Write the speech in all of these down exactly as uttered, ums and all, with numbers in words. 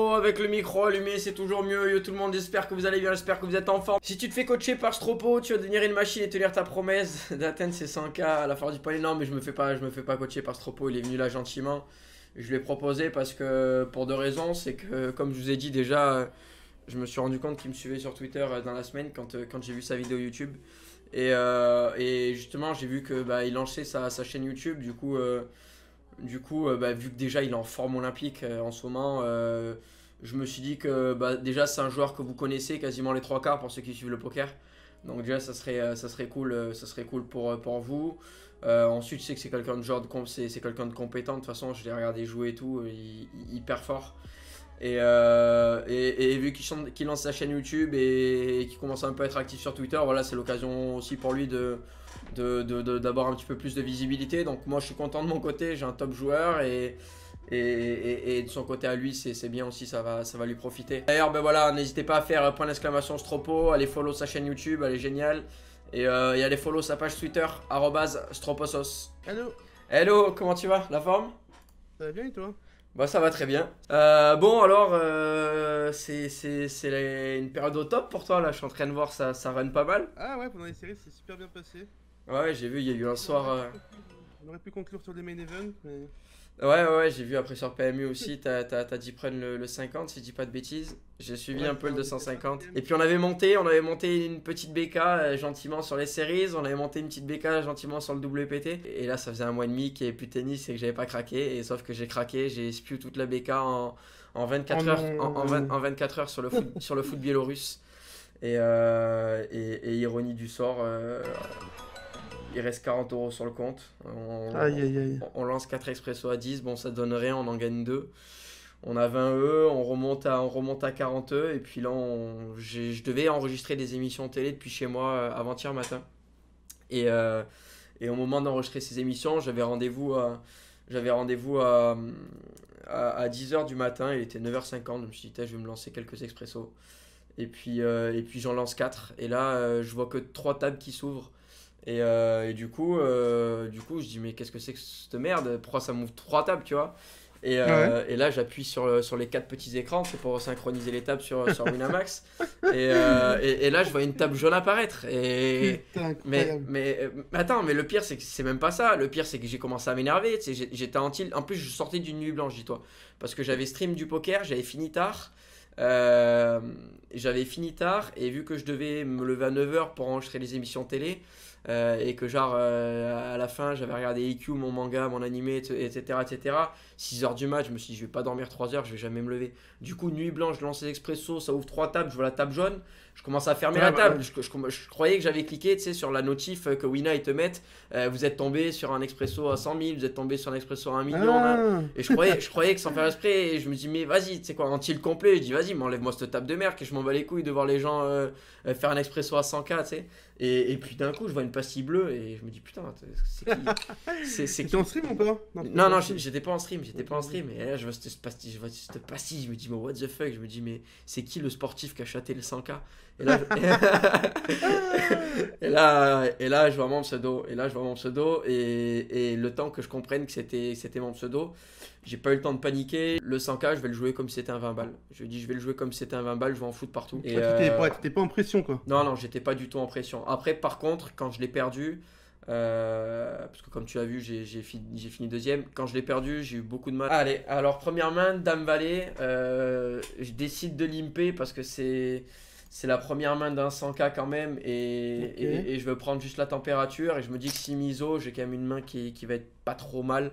Avec le micro allumé, c'est toujours mieux. Yo tout le monde, j'espère que vous allez bien, j'espère que vous êtes en forme. Si tu te fais coacher par Stropo, tu vas devenir une machine et tenir ta promesse d'atteindre ses cent K à la fin du panier. Non mais je me fais pas, je me fais pas coacher par Stropo, il est venu là gentiment. Je lui ai proposé parce que pour deux raisons, c'est que comme je vous ai dit déjà, je me suis rendu compte qu'il me suivait sur Twitter dans la semaine quand, quand j'ai vu sa vidéo YouTube. Et, euh, et justement j'ai vu que bah, il lançait sa, sa chaîne YouTube, du coup, euh, du coup euh, bah, vu que déjà il est en forme olympique euh, en ce moment. Euh, Je me suis dit que bah, déjà c'est un joueur que vous connaissez quasiment les trois quarts pour ceux qui suivent le poker. Donc déjà ça serait, ça serait, cool, ça serait cool pour, pour vous. Euh, ensuite je sais que c'est quelqu'un de, quelqu'un de compétent. De toute façon je l'ai regardé jouer et tout, il, il, hyper fort. Et, euh, et, et vu qu'il qu'il lance sa chaîne YouTube et, et qu'il commence un peu à être actif sur Twitter, voilà, c'est l'occasion aussi pour lui de, de, de, de, d'avoir un petit peu plus de visibilité. Donc moi je suis content de mon côté, j'ai un top joueur et... Et, et, et de son côté à lui c'est bien aussi, ça va, ça va lui profiter. D'ailleurs ben voilà, n'hésitez pas à faire point d'exclamation Stropo, allez follow sa chaîne YouTube, elle est géniale. Et, euh, et allez follow sa page Twitter, arrobase Stroposauce. Hello. Hello, comment tu vas? La forme? Ça va bien et toi? Bah ça va très bien. Euh, bon alors, euh, c'est une période au top pour toi là, je suis en train de voir, ça, ça run pas mal. Ah ouais, pendant les séries c'est super bien passé. Ouais j'ai vu, il y a eu un soir... Euh... On aurait pu conclure sur les main events mais... Ouais, ouais, j'ai vu après sur P M U aussi, t'as dit prendre le, le cinquante si je dis pas de bêtises. J'ai suivi ouais, un peu le deux cent cinquante. Et puis on avait monté, on avait monté une petite B K euh, gentiment sur les séries, on avait monté une petite B K gentiment sur le W P T. Et là ça faisait un mois et demi qu'il n'y avait plus de tennis et que j'avais pas craqué. Et sauf que j'ai craqué, j'ai spew toute la B K en, en, vingt-quatre heures sur le foot, sur le foot biélorusse. Et, euh, et, et ironie du sort... Euh... Il reste quarante euros sur le compte, on, aïe, aïe, aïe. on, on lance quatre Expresso à dix, bon ça donne rien, on en gagne deux. On a vingt E, on remonte à, on remonte à quarante E et puis là on, je devais enregistrer des émissions télé depuis chez moi avant-hier matin. Et, euh, et au moment d'enregistrer ces émissions, j'avais rendez-vous à, rendez-vous à, à, à dix heures du matin, il était neuf heures cinquante, je me suis dit je vais me lancer quelques Expresso. Et puis, euh, et puis j'en lance quatre et là euh, je vois que trois tables qui s'ouvrent. Et, euh, et du coup, euh, du coup, je dis mais qu'est-ce que c'est que cette merde? Pourquoi ça m'ouvre trois tables, tu vois? Et, euh, ouais. et là, j'appuie sur, sur les quatre petits écrans, c'est pour synchroniser les tables sur, sur Winamax. et, euh, et, et là, je vois une table jaune apparaître. Et... Putain, mais, mais, mais attends, mais le pire, c'est que c'est même pas ça. Le pire, c'est que j'ai commencé à m'énerver. J'étais en tilt. En plus, je sortais d'une nuit blanche, dis-toi. Parce que j'avais stream du poker, j'avais fini tard. Euh, j'avais fini tard. Et vu que je devais me lever à neuf heures pour enregistrer les émissions télé. Euh, et que genre euh, à la fin j'avais regardé E Q, mon manga, mon animé, etc, etc. six heures du match, je me suis dit je vais pas dormir trois heures, je vais jamais me lever. Du coup nuit blanche, je lance les Expresso, ça ouvre trois tables, je vois la table jaune, je commence à fermer ouais, la bah, table ouais. je, je, je, je croyais que j'avais cliqué, tu sais, sur la notif que Wina ils te mettent, euh, vous êtes tombé sur un Expresso à cent mille, vous êtes tombé sur un Expresso à un million ah. hein. Et je croyais, je croyais que sans faire esprit, et je me dis mais vas-y, tu sais quoi, en tilt complet, je dis vas-y m'enlève moi cette table de merde que je m'en bats les couilles de voir les gens euh, faire un Expresso à cent K, tu sais. Et, et puis d'un coup je vois une pastille bleue et je me dis putain c'est qui? C'est qui en stream ou pas? Non non, non j'étais pas en stream, j'étais pas en stream et là je vois cette pastille, je vois cette pastille, je me dis mais what the fuck, je me dis mais c'est qui le sportif qui a chaté le cent K? Et là je... et là et là je vois mon pseudo et là je vois mon pseudo et, et le temps que je comprenne que c'était c'était mon pseudo, j'ai pas eu le temps de paniquer. Le cent K je vais le jouer comme si c'était un vingt balles. Je dis je vais le jouer comme si c'était un vingt balles, je vais en foutre partout. Et ah, t'étais euh... ouais, pas en pression quoi? Non non, j'étais pas du tout en pression. Après par contre quand je l'ai perdu, euh, parce que comme tu as vu j'ai fini, fini deuxième, quand je l'ai perdu j'ai eu beaucoup de mal. Allez alors première main Dame Valet, euh, je décide de limper parce que c'est... C'est la première main d'un cent K quand même et, okay. et, et je veux prendre juste la température et je me dis que si miso, j'ai quand même une main qui, qui va être pas trop mal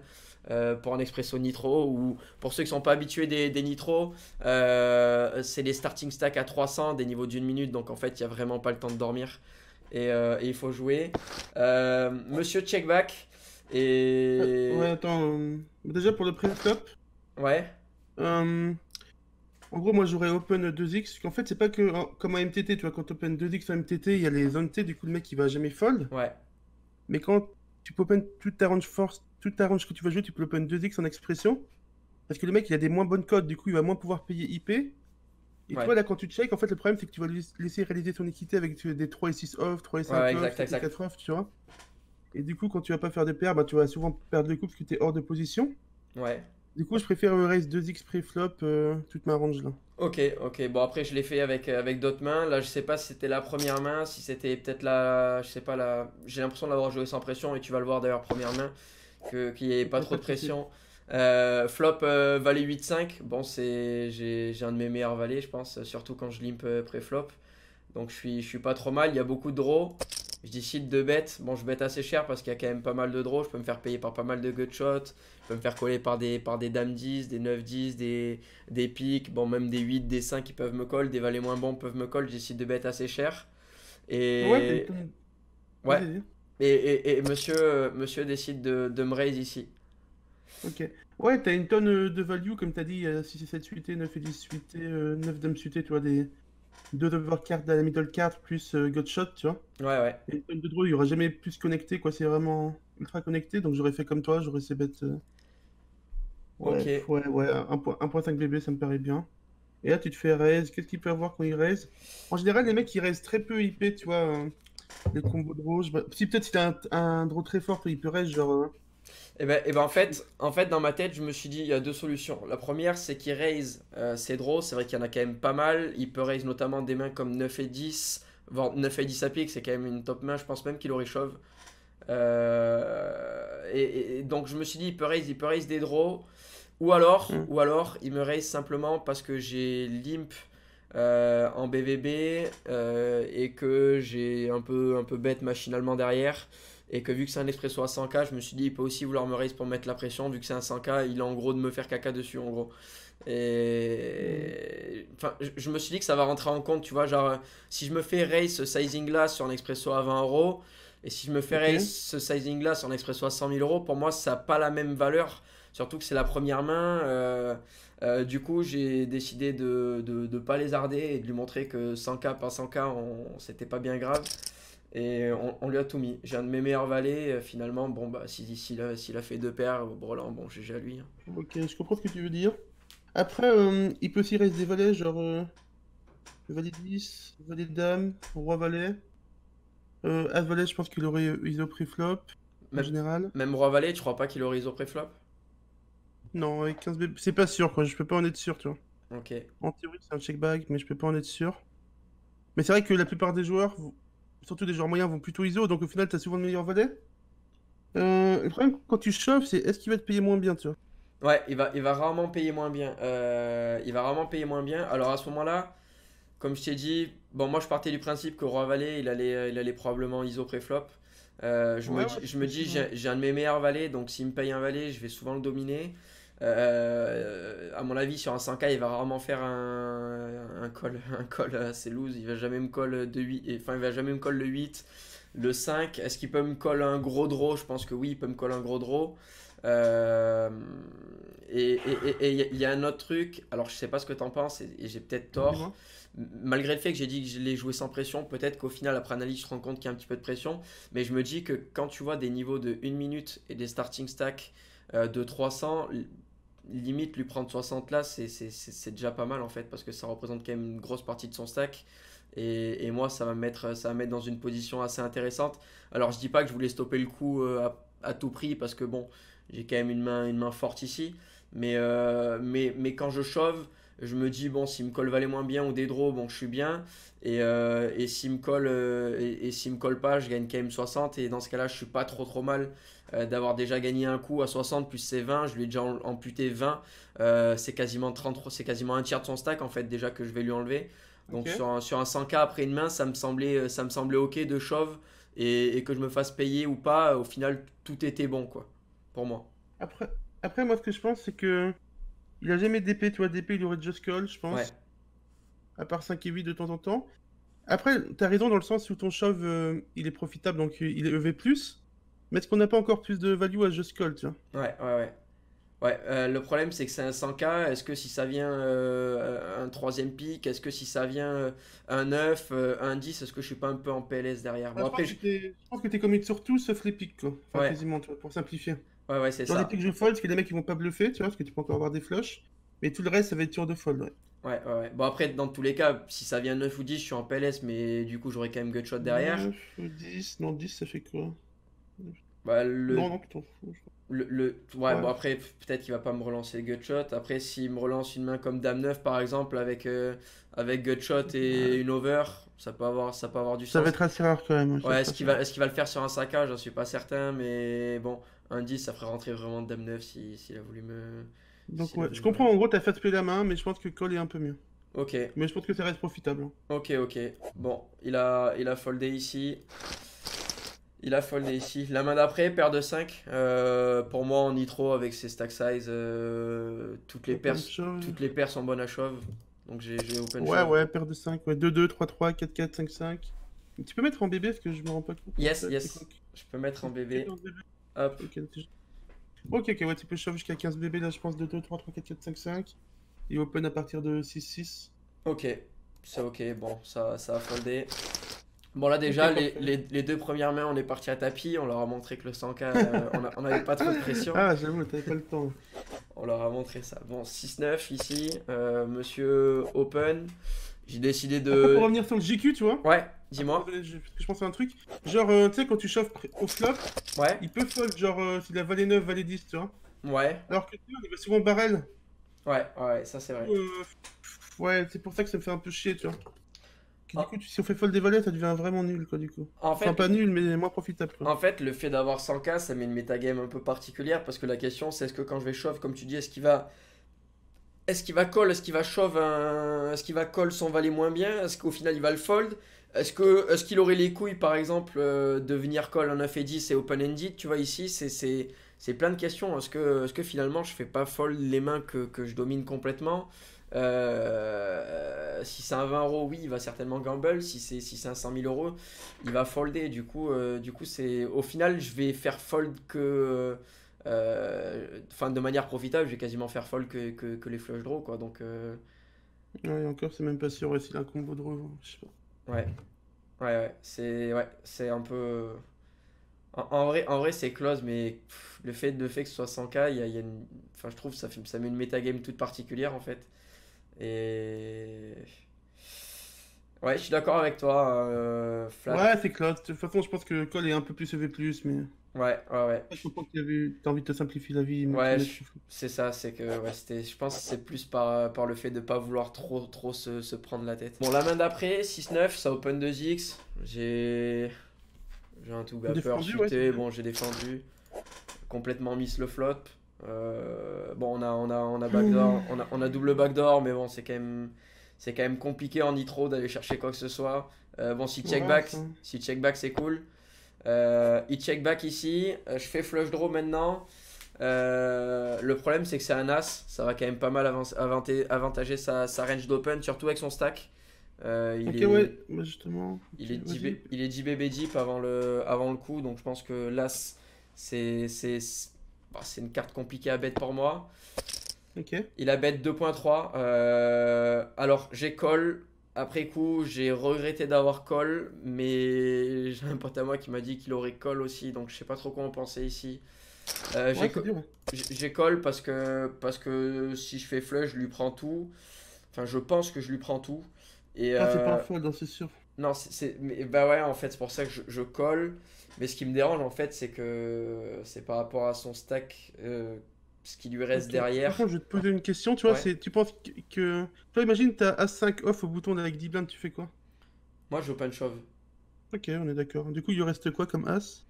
euh, pour un Expresso Nitro ou pour ceux qui sont pas habitués des, des Nitro, euh, c'est les starting stacks à trois cents, des niveaux d'une minute, donc en fait il n'y a vraiment pas le temps de dormir et, euh, et il faut jouer. Euh, Monsieur Checkback et... Ouais attends, euh, déjà pour le pré-flop. Ouais. Euh... En gros, moi j'aurais open deux X, en fait c'est pas que comme un M T T, tu vois, quand tu open deux X en M T T, il y a les zones T, du coup le mec il va jamais fold. Ouais. Mais quand tu peux open toute ta range force, toute ta range que tu vas jouer, tu peux open deux X en expression. Parce que le mec il a des moins bonnes codes, du coup il va moins pouvoir payer I P. Et ouais. Toi là quand tu check, en fait le problème c'est que tu vas lui laisser réaliser ton équité avec des trois et six off, trois et cinq ouais, off, exact, exact. quatre off, tu vois. Et du coup quand tu vas pas faire de pair, bah tu vas souvent perdre le coup parce que t'es hors de position. Ouais. Du coup, je préfère le raise deux X préflop euh, toute ma range là. Ok, ok. Bon, après, je l'ai fait avec, avec d'autres mains. Là, je sais pas si c'était la première main, si c'était peut-être la. Je sais pas, la. J'ai l'impression de l'avoir joué sans pression, et tu vas le voir d'ailleurs, première main, qu'il n'y ait pas trop de pression. Euh, flop euh, valet huit cinq. Bon, j'ai un de mes meilleurs valets, je pense, surtout quand je limp euh, préflop. Donc, je suis, je suis pas trop mal. Il y a beaucoup de draws. Je décide de bet. Bon, je bet assez cher parce qu'il y a quand même pas mal de draws. Je peux me faire payer par pas mal de gut shots. Je peux me faire coller par des, par des dames dix, des neuf dix, des, des piques. Bon, même des huit, des cinq qui peuvent me call. Des valets moins bons peuvent me call. Je décide de bet assez cher. Et. Ouais. ouais. Et, et, et monsieur, monsieur décide de, de me raise ici. Ok. Ouais, t'as une tonne de value, comme t'as dit. Il y a six et sept suité, neuf et dix suité, neuf dames suité, tu vois, des. deux overcards à la middle card plus euh, gut shot, tu vois. Ouais, ouais. Et une tonne de draw, il n'y aura jamais plus connecté, quoi. C'est vraiment ultra connecté, donc j'aurais fait comme toi, j'aurais ces bêtes. Euh... Ouais, ok. Ouais, ouais, un virgule cinq B B, ça me paraît bien. Et là, tu te fais raise. Qu'est-ce qu'il peut avoir quand il raise? En général, les mecs, ils raisent très peu I P, tu vois. Euh, les combos draw. Je... Si peut-être si t'as un, un draw très fort, il peut raise, genre. Euh... Et eh ben, eh ben en, fait, en fait, dans ma tête, je me suis dit, il y a deux solutions. La première, c'est qu'il raise euh, ses draws. C'est vrai qu'il y en a quand même pas mal. Il peut raise notamment des mains comme neuf et dix. Bon, neuf et dix à pique, c'est quand même une top main. Je pense même qu'il aurait shove. Euh, et, et donc, je me suis dit, il peut raise, il peut raise des draws. Ou alors, mmh. ou alors, il me raise simplement parce que j'ai limp euh, en B V B euh, et que j'ai un peu, un peu bête machinalement derrière. Et que vu que c'est un expresso à cent K, je me suis dit, il peut aussi vouloir me raise pour mettre la pression. Vu que c'est un cent K, il a en gros de me faire caca dessus, en gros. Et... Enfin, je me suis dit que ça va rentrer en compte, tu vois. Genre, si je me fais raise ce sizing-là sur un expresso à vingt euros, et si je me fais okay. raise ce sizing-là sur un expresso à cent mille euros, pour moi, ça n'a pas la même valeur. Surtout que c'est la première main. Euh, euh, du coup, j'ai décidé de ne pas lézarder et de lui montrer que cent K, pas cent K, on... c'était pas bien grave. Et on, on lui a tout mis. J'ai un de mes meilleurs valets. Euh, finalement, bon, bah, s'il si, si, si, si a fait deux paires, Brelan, bon, G G à lui. Hein. Ok, je comprends ce que tu veux dire. Après, euh, il peut aussi rester des valets, genre euh, valet dix, valet dame, roi valet. Euh, as valet, je pense qu'il aurait iso préflop, en général. Même roi valet, tu crois pas qu'il aurait iso préflop? Non, avec quinze B B, c'est pas sûr, quoi. Je peux pas en être sûr, tu vois. Ok. En théorie, c'est un check back, mais je peux pas en être sûr. Mais c'est vrai que la plupart des joueurs. Surtout des joueurs moyens vont plutôt I S O, donc au final, tu as souvent de meilleurs valets. Euh, le problème, quand tu chauffes, c'est est-ce qu'il va te payer moins bien, tu vois? Ouais, il va, il va rarement payer moins bien. Euh, il va rarement payer moins bien. Alors à ce moment-là, comme je t'ai dit, bon, moi je partais du principe que roi valet, il allait, il allait probablement I S O préflop. Euh, je, ouais, ouais, je me dis, j'ai un de mes meilleurs valets, donc s'il me paye un valet, je vais souvent le dominer. Euh, à mon avis, sur un cent K, il va rarement faire un, un call, un call assez loose. Il va jamais me call de huit, enfin, il va jamais me call le huit, le cinq. Est-ce qu'il peut me call un gros draw? Je pense que oui, il peut me call un gros draw. Euh, et il y a un autre truc. Alors, je sais pas ce que t'en penses, et, et j'ai peut-être tort. Mm-hmm. Malgré le fait que j'ai dit que je l'ai joué sans pression, peut-être qu'au final, après analyse, je te rends compte qu'il y a un petit peu de pression. Mais je me dis que quand tu vois des niveaux de une minute et des starting stacks euh, de trois cents. Limite, lui prendre soixante là, c'est déjà pas mal en fait, parce que ça représente quand même une grosse partie de son stack. Et, et moi, ça va me mettre, ça va me mettre dans une position assez intéressante. Alors, je dis pas que je voulais stopper le coup à, à tout prix, parce que bon, j'ai quand même une main, une main forte ici. Mais, euh, mais, mais quand je shove, je me dis, bon, s'il me colle valait moins bien ou des draws, bon, je suis bien. Et, euh, et s'il me colle euh, et, et s'il me colle pas, je gagne quand même soixante. Et dans ce cas-là, je suis pas trop trop mal euh, d'avoir déjà gagné un coup à soixante plus c'est vingt. Je lui ai déjà amputé vingt. Euh, c'est quasiment trente, c'est quasiment un tiers de son stack en fait déjà que je vais lui enlever. Donc okay. sur, un, sur un cent K après une main, ça me semblait ça me semblait ok de shove et, et que je me fasse payer ou pas. Au final, tout était bon quoi pour moi. Après après moi ce que je pense c'est que il a jamais D P, tu vois, D P il aurait just call, je pense. Ouais. À part cinq et huit de temps en temps. Après, t'as raison dans le sens où ton shove, euh, il est profitable, donc il est E V plus. Mais est-ce qu'on n'a pas encore plus de value à just call, tu vois? Ouais, ouais, ouais. Ouais, euh, le problème, c'est que c'est un cent K. Est-ce que si ça vient euh, un troisième pick, est-ce que si ça vient euh, un neuf, euh, un dix, est-ce que je suis pas un peu en P L S derrière? Bon, ah, après, je pense je... que t'es, t'es commit sur tout sauf les picks, quoi. Enfin, ouais. Quasiment, tu vois, pour simplifier. Ouais, ouais, c'est ça. Dans les picks, je fold, parce que les mecs, ils vont pas bluffer, tu vois, parce que tu peux encore avoir des flushs. Mais tout le reste, ça va être sûr de fold, ouais. Ouais, ouais, ouais. Bon, après, dans tous les cas, si ça vient neuf ou dix, je suis en P L S, mais du coup, j'aurais quand même gut shot derrière. neuf ou dix, non, dix, ça fait quoi? Bah, le... Non, non, tu t'en fous. Le, le, ouais, ouais. Bon, après, peut-être qu'il va pas me relancer Gutshot. Après, s'il me relance une main comme Dame neuf, par exemple, avec, euh, avec Gutshot et ouais. une over, ça peut avoir, ça peut avoir du sens. Ça va être assez rare quand même. Ouais, est-ce qu'il va, est-ce qu'il va le faire sur un saccage? Je suis pas certain, mais bon, un dix, ça ferait rentrer vraiment Dame neuf s'il si, si a voulu me. Donc, si ouais, voulu je comprends me... en gros, t'as fait plier la main, mais je pense que Call est un peu mieux. Ok. Mais je pense que ça reste profitable. Ok, ok. Bon, il a, il a foldé ici. Il a foldé ici. La main d'après, paire de cinq. Euh, pour moi, en nitro, avec ses stack size, euh, toutes, les paires, toutes les paires sont bonnes à shove. Donc j'ai open ouais, shove. Ouais, ouais, paire de cinq. Ouais. deux deux, trois trois, quatre quatre, cinq cinq. Tu peux mettre en B B parce que je me rends pas compte. Yes, yes. Je peux mettre en B B. Hop. Ok, ok, ouais, tu peux shove jusqu'à quinze B B. Là, je pense deux deux, trois trois, quatre quatre, cinq cinq. Il open à partir de six six. Ok, c'est ok. Bon, ça, ça a foldé. Bon là déjà les, les, les deux premières mains on est parti à tapis, on leur a montré que le cent K euh, on n'avait pas trop de pression. Ah j'avoue t'avais pas le temps. On leur a montré ça. Bon six neuf ici, euh, monsieur open, j'ai décidé de... Après, pour revenir sur le J Q tu vois. Ouais, dis-moi. Je, je pense à un truc, genre euh, tu sais quand tu chauffes au flop, ouais. il peut fold genre euh, s'il a valet neuf, valet dix tu vois. Ouais. Alors que tu vois, il va souvent barrel. Ouais, ouais ça c'est vrai. Euh, ouais c'est pour ça que ça me fait un peu chier tu vois. Du ah. coup, si on fait fold des valets, ça devient vraiment nul quoi du coup. En fait, enfin pas nul mais moins profitable quoi. En fait le fait d'avoir cent K ça met une métagame un peu particulière parce que la question c'est est-ce que quand je vais shove comme tu dis est-ce qu'il va est-ce qu'il va call, est-ce qu'il va shove un... est-ce qu'il va call son valet moins bien, est-ce qu'au final il va le fold, est-ce que est-ce qu'il aurait les couilles par exemple euh, de venir call en neuf et dix et open-ended tu vois ici c'est c'est plein de questions, est-ce que est-ce que finalement je fais pas fold les mains que, que je domine complètement. Euh, si c'est un vingt euros, oui, il va certainement gamble. Si c'est si un cent mille euros, il va folder. Du coup, euh, du coup, c'est au final, je vais faire fold que, enfin, euh, de manière profitable, je vais quasiment faire fold que, que, que les flush draw, quoi. Donc, euh... ouais, encore, c'est même pas sûr s'il a un combo de revanche, je sais pas. Ouais, ouais, ouais, c'est ouais, c'est un peu. En, en vrai, en vrai c'est close, mais pff, le fait de fait que ce soit cent K, il y a, y a une... enfin, je trouve ça fait, ça met une métagame toute particulière en fait. Et ouais, je suis d'accord avec toi. Euh, ouais, c'est clair. De toute façon, je pense que Call est un peu plus E V plus, mais. Ouais, ouais, ouais. Je comprends que t'as envie de te simplifier la vie. Ouais, je... c'est ça. C'est que ouais, c'était. Je pense que c'est plus par par le fait de pas vouloir trop trop se, se prendre la tête. Bon, la main d'après, six neuf, ça open deux X. J'ai j'ai un tout gapper chuté. Bon, j'ai défendu. Complètement miss le flop. Euh, bon on a on a on a backdoor, on a on a double backdoor mais bon c'est quand même c'est quand même compliqué en nitro d'aller chercher quoi que ce soit. Euh, bon si check back, si check back c'est cool. Euh, il check back ici, je fais flush draw maintenant. Euh, le problème c'est que c'est un as, ça va quand même pas mal avantager sa, sa range d'open surtout avec son stack. Euh, il, okay, est, ouais. Justement. Il, est dix, il est dix B B deep avant le avant le coup donc je pense que l'as c'est c'est Bah, c'est une carte compliquée à bet pour moi. Okay. Il a bet deux point trois. Euh, alors j'ai call. Après coup, j'ai regretté d'avoir call. Mais j'ai un pote à moi qui m'a dit qu'il aurait call aussi. Donc je sais pas trop quoi en penser ici. Euh, ouais, j'ai call parce que, parce que si je fais flush, je lui prends tout. Enfin, je pense que je lui prends tout. Et, ah, euh... c'est pas un fold, c'est sûr. Non, c'est. Bah ouais, en fait, c'est pour ça que je, je colle. Mais ce qui me dérange, en fait, c'est que c'est par rapport à son stack, euh, ce qui lui reste okay. derrière. Par contre, je vais te poser une question, tu vois, ouais. c'est. Tu penses que. Toi, imagine, t'as A cinq off au bouton avec dix blindes, tu fais quoi? Moi, je open shove. Ok, on est d'accord. Du coup, il lui reste quoi comme As?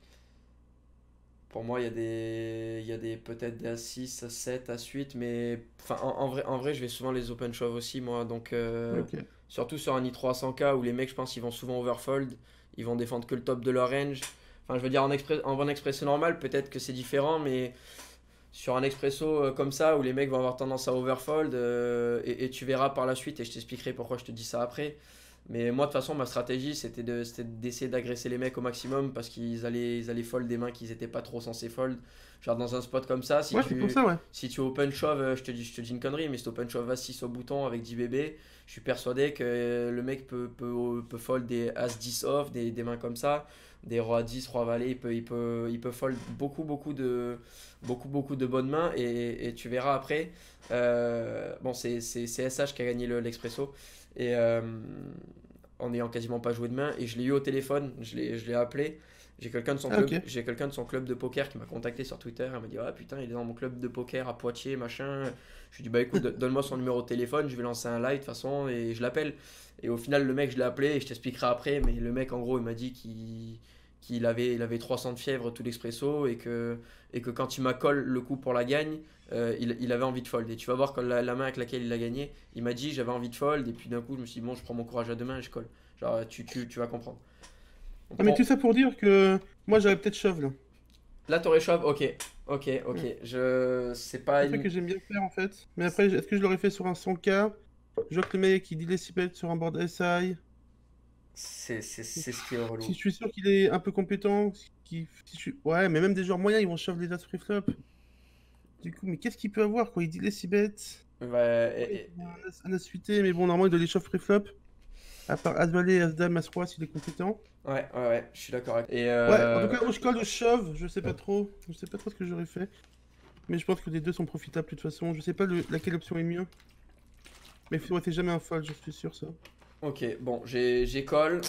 Pour moi, il y a des. Il y a des peut-être des A six, A sept, A huit, mais. Enfin, en, en, vrai, en vrai, je vais souvent les open shove aussi, moi, donc. Euh... Ok. Surtout sur un nitro à cent K où les mecs, je pense, ils vont souvent overfold, ils vont défendre que le top de leur range. Enfin, je veux dire, en, express, en bon expresso normal, peut-être que c'est différent, mais sur un expresso comme ça où les mecs vont avoir tendance à overfold, euh, et, et tu verras par la suite, et je t'expliquerai pourquoi je te dis ça après. Mais moi, de toute façon, ma stratégie, c'était d'essayer de, d'agresser les mecs au maximum parce qu'ils allaient, ils allaient fold des mains qu'ils n'étaient pas trop censés fold. Genre dans un spot comme ça, si, ouais, tu, ça, ouais. si tu open shove, je te, dis, je te dis une connerie, mais si tu open shove A six au bouton avec dix B B, je suis persuadé que le mec peut, peut, peut fold des As dix off, des, des mains comme ça, des Roi dix, Roi-Valet, il peut, il, peut, il peut fold beaucoup, beaucoup de, beaucoup, beaucoup de bonnes mains et, et tu verras après. Euh, bon, c'est S H qui a gagné l'Expresso. Le, et euh, en n'ayant quasiment pas joué de main, et je l'ai eu au téléphone, je l'ai appelé. J'ai quelqu'un de son ah, club, okay. j'ai quelqu'un de son club de poker qui m'a contacté sur Twitter. Elle m'a dit ah putain, il est dans mon club de poker à Poitiers, machin. Je lui ai dit bah écoute, donne-moi son numéro de téléphone, je vais lancer un live de toute façon et je l'appelle. Et au final, le mec, je l'ai appelé et je t'expliquerai après. Mais le mec, en gros, il m'a dit qu'il qu'il avait, il avait trois cents de fièvre tout l'expresso et que, et que quand il m'accole le coup pour la gagne, euh, il, il avait envie de fold. Et tu vas voir quand la, la main avec laquelle il a gagné, il m'a dit j'avais envie de fold. Et puis d'un coup, je me suis dit bon, je prends mon courage à deux mains et je colle. Genre, tu, tu, tu vas comprendre. Ah prend... mais tout ça pour dire que moi j'avais peut-être shove là. Là t'aurais shove, ok, ok, ok. Ouais. Je sais pas. C'est un truc que j'aime bien faire en fait. Mais après, est-ce que je l'aurais fait sur un cent K? Je vois que le mec il dit les six bets sur un board S I. C'est ce qui est relou. Si je suis sûr qu'il est un peu compétent, si je suis... ouais, mais même des joueurs moyens ils vont shove les as free flop. Du coup, mais qu'est-ce qu'il peut avoir quoi? Il dit les six bets. Bah, et... un as suité, mais bon, normalement il doit les shove free flop. À part As-Valet, As-Dame, As-Roi s'il est compétent. Ouais, ouais, ouais, je suis d'accord. Et euh... ouais, en tout cas, ou je colle ou je shove, je sais pas trop. Je sais pas trop ce que j'aurais fait. Mais je pense que les deux sont profitables de toute façon. Je sais pas le... laquelle option est mieux. Mais il faudrait jamais un fold, je suis sûr ça. Ok, bon, j'ai call.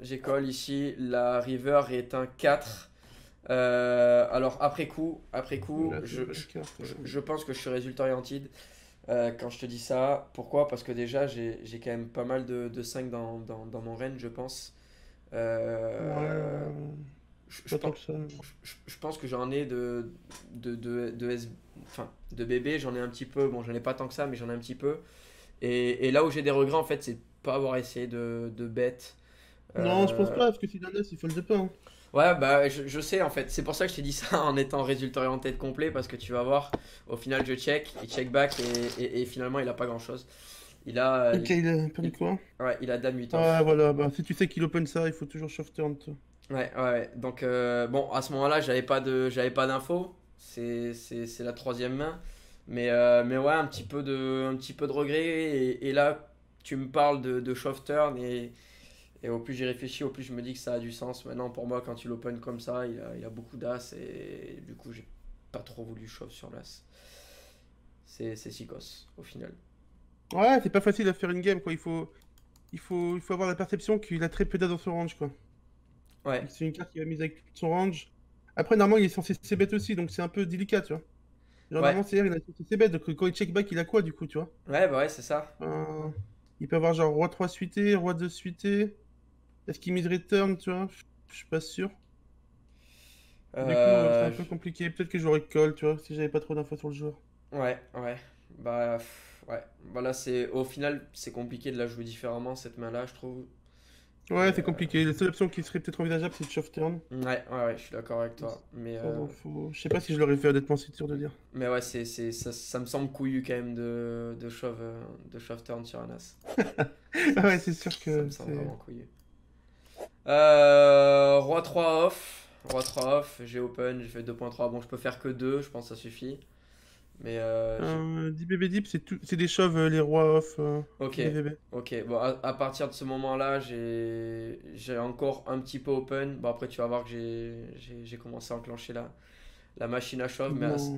J'ai call ici. La river est un quatre. Euh... Alors, après coup, après coup, là, je... Carte, je... je pense que je suis résultat oriented. Euh, quand je te dis ça, pourquoi? Parce que déjà j'ai quand même pas mal de, de cinq dans, dans, dans mon range, je pense. Euh, ouais, je, je, pense je, je pense que j'en ai de, de, de, de, S, enfin, de bébé, j'en ai un petit peu. Bon, j'en ai pas tant que ça, mais j'en ai un petit peu. Et, et là où j'ai des regrets, en fait, c'est de pas avoir essayé de, de bête. Euh, non, je pense pas, parce que si d'un as, il faut le départ. Hein. Ouais, bah je, je sais en fait, c'est pour ça que je t'ai dit ça en étant résultat orienté de complet, parce que tu vas voir, au final je check, il check back et, et, et finalement il a pas grand chose. Il a. Ok, il a perdu quoi? Ouais, il a dame huit. Ah ouais, voilà, bah si tu sais qu'il open ça, il faut toujours shove turn. Toi. Ouais, ouais, donc euh, bon, à ce moment-là, j'avais pas de, j'avais pas d'infos, c'est la troisième main, mais, euh, mais ouais, un petit peu de, un petit peu de regret, et, et là, tu me parles de, de shove turn et. Et au plus j'y réfléchis, au plus je me dis que ça a du sens. Maintenant, pour moi, quand il open comme ça, il a, il a beaucoup d'as et du coup, j'ai pas trop voulu shove sur l'as. C'est psychos, au final. Ouais, c'est pas facile à faire une game, quoi. Il faut, il faut, il faut avoir la perception qu'il a très peu d'as dans son range, quoi. Ouais. C'est une carte qui va mise avec son range. Après, normalement, il est censé c-bet aussi, donc c'est un peu délicat, tu vois. Genre, ouais. Normalement, c'est-à-dire il a censé c-bet, donc quand il check back, il a quoi, du coup, tu vois? Ouais, bah ouais, c'est ça. Euh, il peut avoir genre roi trois suité, roi deux suité. Est-ce qu'il mise return, tu vois? Je suis pas sûr. Euh... Du coup, c'est un peu compliqué. Peut-être que j'aurais call, tu vois, si j'avais pas trop d'infos sur le joueur. Ouais, ouais. Bah, ouais. Voilà, c'est au final, c'est compliqué de la jouer différemment cette main-là, je trouve. Ouais, c'est euh... compliqué. La seule option qui serait peut-être envisageable, c'est de shove turn. Ouais, ouais, ouais, je suis d'accord avec toi. Mais euh... donc, faut... je sais pas si je l'aurais fait honnêtement, c'est sûr de dire. Mais ouais, c'est, c'est, ça, ça me semble couillu quand même de, de shove, de shove turn sur un as. Ouais, c'est sûr que ça me semble vraiment couillu. Euh, roi trois off, roi trois off, j'ai open, j'ai fait deux point trois, bon je peux faire que deux, je pense que ça suffit. Mais euh... euh dix B B deep, c'est tout... des shoves les rois off, euh, ok, ok, bon à, à partir de ce moment là, j'ai encore un petit peu open, bon après tu vas voir que j'ai commencé à enclencher la, la machine à shove, mais à ce,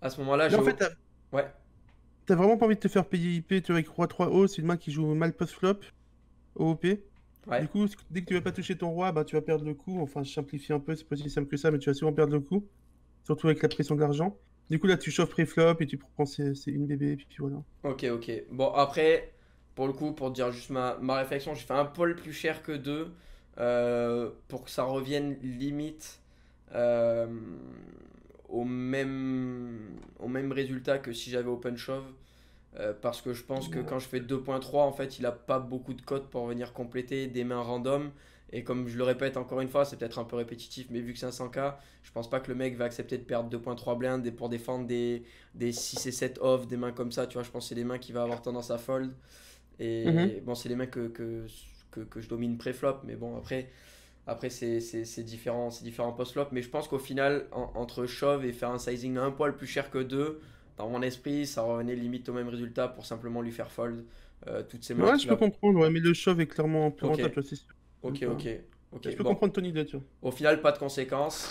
à ce moment là, j'ai... En fait, t'as ouais. vraiment pas envie de te faire payer I P, tu vois, avec roi trois haut, c'est une main qui joue mal post-flop, O O P. Ouais. Du coup, dès que tu vas pas toucher ton roi, bah tu vas perdre le coup. Enfin, je simplifie un peu, c'est pas si simple que ça, mais tu vas souvent perdre le coup. Surtout avec la pression de l'argent. Du coup, là, tu chauffes pré-flop et tu prends c'est une bébé, et puis voilà. Ok, ok. Bon, après, pour le coup, pour te dire juste ma, ma réflexion, j'ai fait un pôle plus cher que deux euh, pour que ça revienne limite euh, au, même, au même résultat que si j'avais open shove. Euh, parce que je pense que quand je fais deux point trois, en fait, il n'a pas beaucoup de codes pour venir compléter des mains random. Et comme je le répète encore une fois, c'est peut-être un peu répétitif, mais vu que c'est un cent K, je pense pas que le mec va accepter de perdre deux point trois blindes pour défendre des, des six et sept off, des mains comme ça. Tu vois, je pense que c'est des mains qui va avoir tendance à fold. Et, mm-hmm. et bon, c'est des mains que, que, que, que je domine pré-flop, mais bon, après, après c'est différent, c'est différent post-flop. Mais je pense qu'au final, en, entre shove et faire un sizing un poil plus cher que deux, dans mon esprit, ça revenait limite au même résultat pour simplement lui faire fold euh, toutes ces mains. Ouais, je peux comprendre, ouais, mais le shove est clairement plus okay. rentable, c'est sûr. Ok, ok, ok. Je peux bon. comprendre ton idée, tu vois. Au final, pas de conséquences.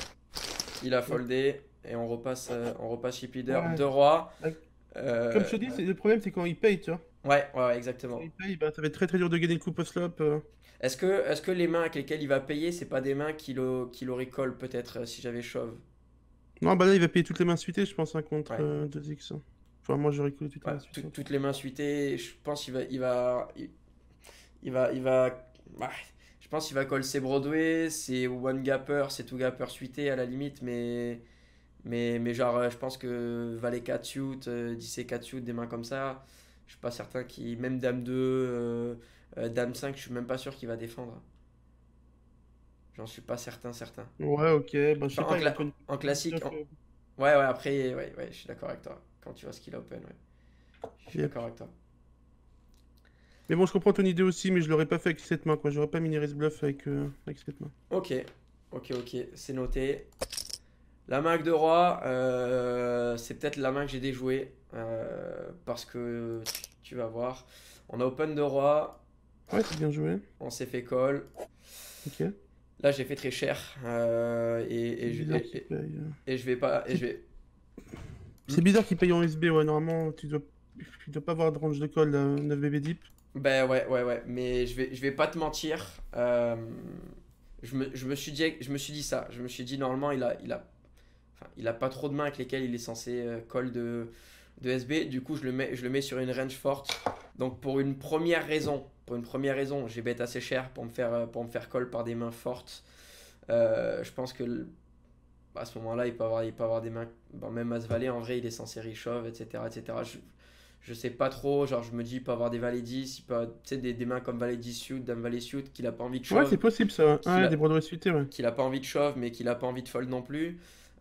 Il a foldé et on repasse, euh, on repasse chip leader, ouais. deux rois. Euh... Comme je te dis, le problème c'est quand il paye, tu vois. Ouais, ouais, ouais, exactement. Et là, il va- ça va être très très dur de gagner le coup post-flop. euh. Est-ce que, est-ce que les mains avec lesquelles il va payer, c'est pas des mains qui le, qui le récoltent peut-être euh, si j'avais shove? Non, bah là, il va payer toutes les mains suitées, je pense, hein, contre Ouais. euh, deux X. Enfin, moi, j'aurais collé toutes les Ouais, mains tout- suitées. toutes les mains suitées, je pense qu'il va, il va, il, il va, il va, ouais, je pense qu'il va call ses Broadway, ses one gapper, ses two gapper suité à la limite, mais, mais, mais genre, euh, je pense que valet quatre suit, euh, dix quatre suit, des mains comme ça, je suis pas certain qu'il, même dame deux, euh, euh, dame cinq, je suis même pas sûr qu'il va défendre. J'en suis pas certain, certain. Ouais, ok, bah je sais Enfin, en, pas, il a cla- connu. en classique, en- ouais, ouais, après, ouais, ouais, je suis d'accord avec toi. Quand tu vois ce qu'il a open, ouais. Je suis Yep. d'accord avec toi. Mais bon, je comprends ton idée aussi, mais je l'aurais pas fait avec cette main, quoi. J'aurais pas miné raise bluff avec, euh, avec cette main. Ok, ok, ok, c'est noté. La main avec deux rois, euh, c'est peut-être la main que j'ai déjouée. euh, parce que tu vas voir. On a open deux rois, Ouais, c'est bien joué. on s'est fait call. Ok. Là, j'ai fait très cher. euh, et, et, C'est je, bizarre et, qu'il et- paye. euh. et je vais pas. Et je C'est vais... Hmm c'est bizarre qu'il paye en S B, ouais. Normalement, tu dois, tu dois pas avoir de range de call euh, neuf B B deep. Ben ouais, ouais, ouais, mais je vais, je vais pas te mentir. euh, je me, je me suis dit, je me suis dit ça. Je me suis dit, normalement, il a, il a, enfin, il a pas trop de mains avec lesquelles il est censé euh, call de, de S B. Du coup, je le mets, je le mets sur une range forte. Donc, pour une première raison, pour une première raison, j'ai bet assez cher pour me faire, euh, pour me faire call par des mains fortes. Euh, je pense que le- à ce moment-là, il peut avoir, il peut avoir des mains. Bon, même As Valet, en vrai, il est censé reshove, et cetera, et cetera. Je, je sais pas trop. Genre, je me dis, il peut avoir des Valets dix, il peut avoir, tu sais, des, des mains comme Valet dix suit, Dame Valet suit, qu'il a pas envie de Ouais, shove, c'est possible ça. Ouais, qu'il Ouais, a, des broadway suités, ouais. qu'il a pas envie de shove, mais qu'il a pas envie de fold non plus.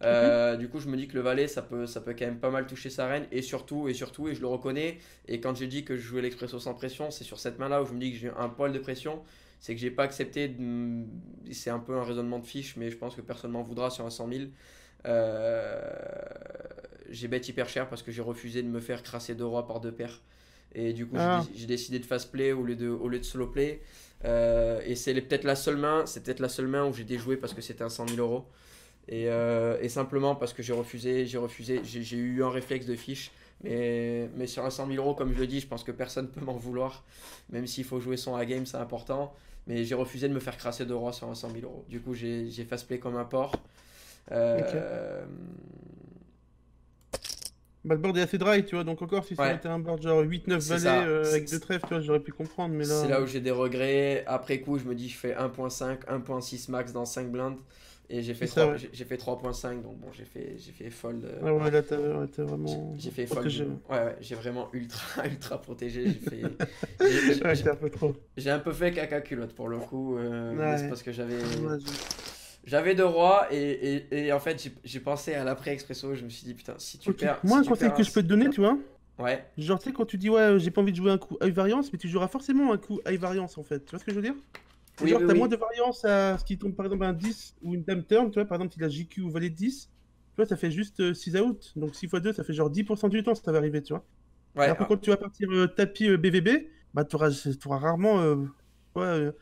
Mhm. Euh, du coup, je me dis que le Valet, ça peut, ça peut quand même pas mal toucher sa reine, et surtout, et surtout, et je le reconnais. Et quand j'ai dit que je jouais l'Expresso sans pression, c'est sur cette main-là où je me dis que j'ai un poil de pression. C'est que j'ai pas accepté de m- c'est un peu un raisonnement de fiche, mais je pense que personne m'en voudra sur un cent mille. Euh, j'ai bet hyper cher parce que j'ai refusé de me faire crasser deux rois par deux paires. Et du coup, j'ai Ah, dé- j'ai décidé de fast play au lieu de, au lieu de solo play. Euh, et c'est les- peut-être la seule main, c'est peut-être la seule main où j'ai déjoué parce que c'était un cent mille euros. Et, euh, et simplement parce que j'ai refusé, j'ai refusé, j'ai j'ai eu un réflexe de fiche. Mais, mais sur un cent mille euros, comme je le dis, je pense que personne peut m'en vouloir. Même s'il faut jouer son A-game, c'est important. Mais j'ai refusé de me faire crasser deux rois sur un cent mille euros. Du coup, j'ai j'ai fast play comme un porc. ok. Euh, Bah, le board est assez dry, tu vois. Donc, encore si ça aurait ouais, été un board genre huit neuf c'est valets ça. euh, C'est avec deux trèfles, tu vois, j'aurais pu comprendre. Mais là, c'est là où euh, j'ai des regrets. Après coup, je me dis, je fais un virgule cinq, un virgule six max dans cinq blindes. Et j'ai fait c'est ça, trois, ouais. j'ai j'ai fait trois virgule cinq. Donc bon, j'ai fait, j'ai fait fold. euh, Ouais, ouais, là, t'as ouais, t'as J'ai vraiment j'ai fait fold protégé. du. Ouais, Ouais, ouais, j'ai vraiment ultra, ultra protégé. J'ai fait. J'ai j'ai- Ouais, j'ai- t'es un peu trop. j'ai un peu fait caca culotte pour le coup, euh, mais c'est Ouais, parce que j'avais. ouais, je- J'avais deux rois et, et, et en fait, j'ai j'ai pensé à l'après-expresso. Je me suis dit, putain, si tu Ok. perds, Moi, si un tu conseil perds un. que je peux te donner, tu vois, Ouais, genre, tu sais, quand tu dis, ouais, euh, j'ai pas envie de jouer un coup high variance, mais tu joueras forcément un coup high variance, en fait. Tu vois ce que je veux dire? C'est oui, genre, oui, t'as moins oui. de variance à ce qui tombe, par exemple, un dix ou une dame turn, tu vois, par exemple, il a J Q ou valet de dix, tu vois, ça fait juste euh, six out. Donc, six fois deux, ça fait genre dix pour cent du temps, ça va arriver, tu vois. Ouais, Alors que ah, quand tu vas partir euh, tapis euh, B V B, bah, t'auras, t'auras rarement, euh, ouais, euh,